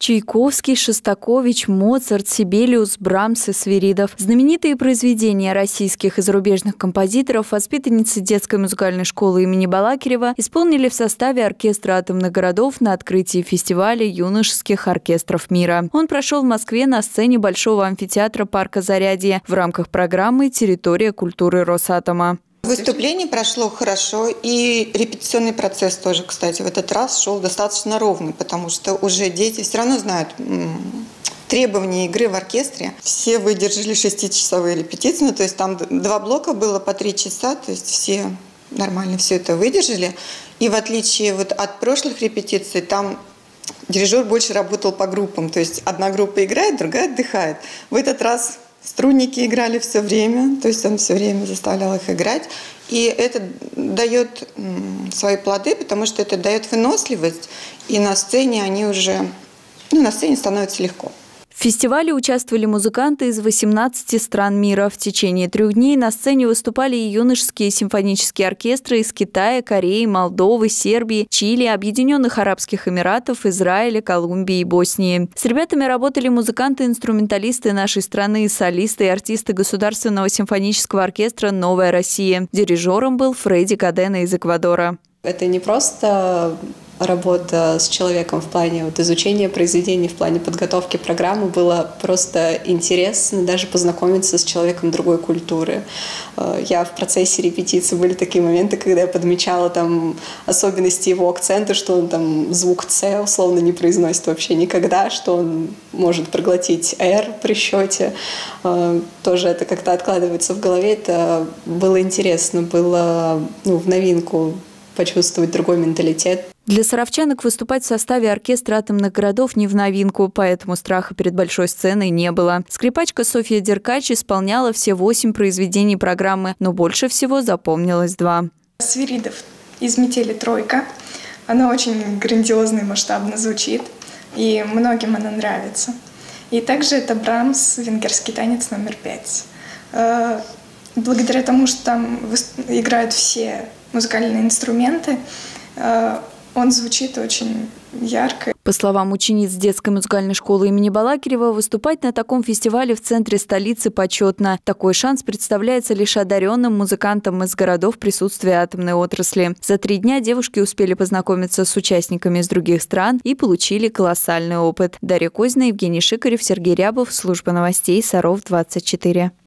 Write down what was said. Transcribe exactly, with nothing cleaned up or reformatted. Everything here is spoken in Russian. Чайковский, Шостакович, Моцарт, Сибелиус, Брамс и Свиридов. Знаменитые произведения российских и зарубежных композиторов воспитанницы детской музыкальной школы имени Балакирева исполнили в составе Оркестра атомных городов на открытии фестиваля юношеских оркестров мира. Он прошел в Москве на сцене Большого амфитеатра парка «Зарядье» в рамках программы «Территория культуры Росатома». Выступление прошло хорошо, и репетиционный процесс тоже, кстати, в этот раз шел достаточно ровно, потому что уже дети все равно знают требования игры в оркестре. Все выдержали шестичасовые репетиции, ну, то есть там два блока было по три часа, то есть все нормально все это выдержали. И в отличие вот от прошлых репетиций, там дирижер больше работал по группам, то есть одна группа играет, другая отдыхает. В этот раз струнники играли все время, то есть он все время заставлял их играть. И это дает свои плоды, потому что это дает выносливость, и на сцене они уже, ну, на сцене становится легко. В фестивале участвовали музыканты из восемнадцати стран мира. В течение трех дней на сцене выступали и юношеские симфонические оркестры из Китая, Кореи, Молдовы, Сербии, Чили, Объединенных Арабских Эмиратов, Израиля, Колумбии и Боснии. С ребятами работали музыканты-инструменталисты нашей страны, солисты и артисты Государственного симфонического оркестра «Новая Россия». Дирижером был Фредди Кадена из Эквадора. Это не просто работа с человеком в плане вот изучения произведений, в плане подготовки программы, было просто интересно даже познакомиться с человеком другой культуры. Я в процессе репетиции, были такие моменты, когда я подмечала там особенности его акцента, что он там звук «ц» условно не произносит вообще никогда, что он может проглотить «р» при счете. Тоже это как-то откладывается в голове. Это было интересно, было, ну, в новинку почувствовать другой менталитет. Для саровчанок выступать в составе оркестра атомных городов не в новинку, поэтому страха перед большой сценой не было. Скрипачка София Деркач исполняла все восемь произведений программы, но больше всего запомнилось два. Свиридов из «Метели тройка». Она очень грандиозно и масштабно звучит, и многим она нравится. И также это Брамс, «Венгерский танец номер пять». Благодаря тому, что там играют все музыкальные инструменты, он звучит очень ярко. По словам учениц детской музыкальной школы имени Балакирева, выступать на таком фестивале в центре столицы почетно. Такой шанс представляется лишь одаренным музыкантам из городов присутствия атомной отрасли. За три дня девушки успели познакомиться с участниками из других стран и получили колоссальный опыт. Дарья Козина, Евгений Шикарев, Сергей Рябов. Служба новостей «Саров двадцать четыре».